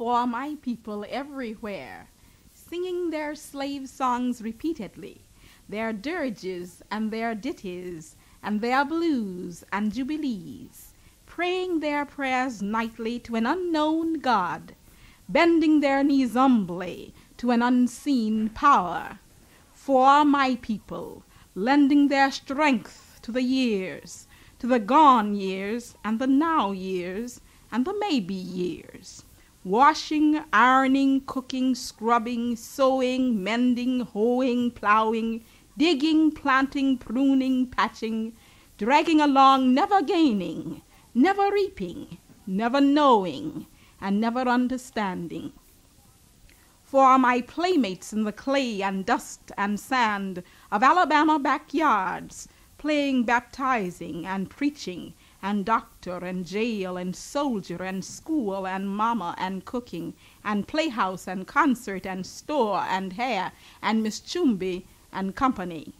for my people everywhere, singing their slave songs repeatedly, their dirges and their ditties, and their blues and jubilees, praying their prayers nightly to an unknown God, bending their knees humbly to an unseen power, for my people, lending their strength to the years, to the gone years, and the now years, and the maybe years, washing, ironing, cooking, scrubbing, sewing, mending, hoeing, plowing, digging, planting, pruning, patching, dragging along, never gaining, never reaping, never knowing, and never understanding. For my playmates in the clay and dust and sand of Alabama backyards, playing, baptizing, and preaching, and doctor, and jail, and soldier, and school, and mama, and cooking, and playhouse, and concert, and store, and hair, and Miss Chumbi, and company.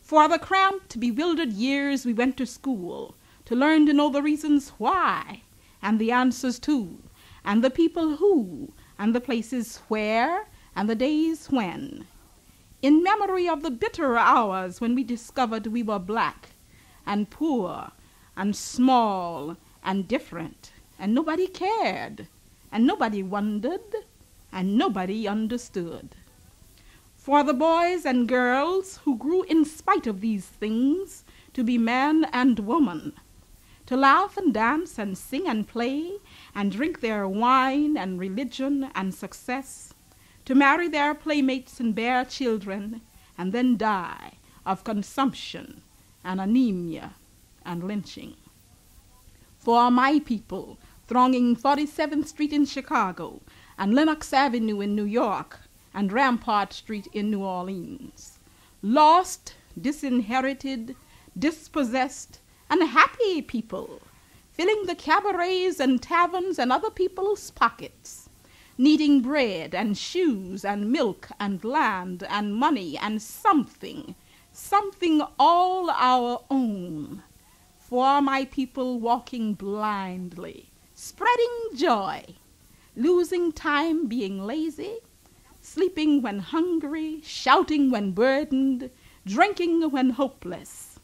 For the cramped, bewildered years we went to school, to learn to know the reasons why, and the answers to, and the people who, and the places where, and the days when. In memory of the bitter hours when we discovered we were black, and poor, and small, and different, and nobody cared, and nobody wondered, and nobody understood. For the boys and girls who grew in spite of these things to be man and woman, to laugh and dance and sing and play and drink their wine and religion and success, to marry their playmates and bear children and then die of consumption and anemia and lynching. For my people thronging 47th Street in Chicago and Lenox Avenue in New York and Rampart Street in New Orleans, lost, disinherited, dispossessed, unhappy people, filling the cabarets and taverns and other people's pockets, needing bread and shoes and milk and land and money and something, something all our own. For my people walking blindly, spreading joy, losing time being lazy, sleeping when hungry, shouting when burdened, drinking when hopeless.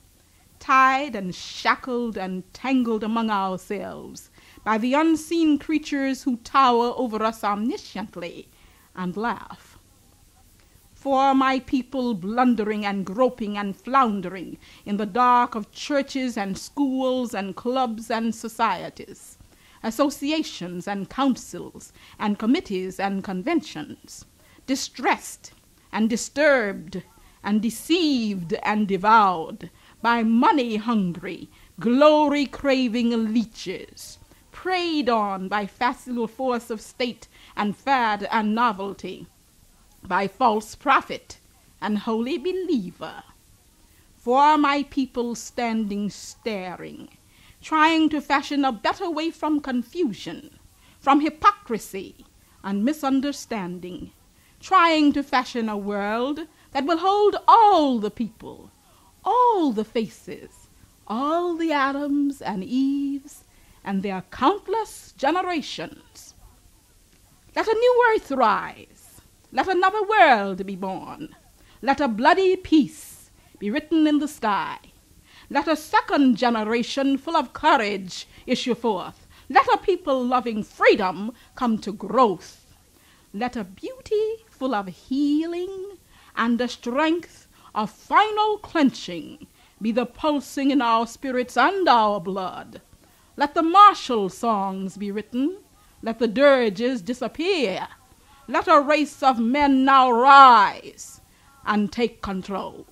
Tied and shackled and tangled among ourselves by the unseen creatures who tower over us omnisciently and laugh. For my people blundering and groping and floundering in the dark of churches and schools and clubs and societies, associations and councils and committees and conventions, distressed and disturbed and deceived and devoured by money-hungry, glory-craving leeches, preyed on by facile force of state and fad and novelty, by false prophet and holy believer. For my people standing staring, trying to fashion a better way from confusion, from hypocrisy and misunderstanding, trying to fashion a world that will hold all the people, all the faces, all the Adams and Eves, and their countless generations. Let a new earth rise. Let another world be born. Let a bloody peace be written in the sky. Let a second generation full of courage issue forth. Let a people loving freedom come to growth. Let a beauty full of healing and a strength a final clenching be the pulsing in our spirits and our blood. Let the martial songs be written. Let the dirges disappear. Let a race of men now rise and take control.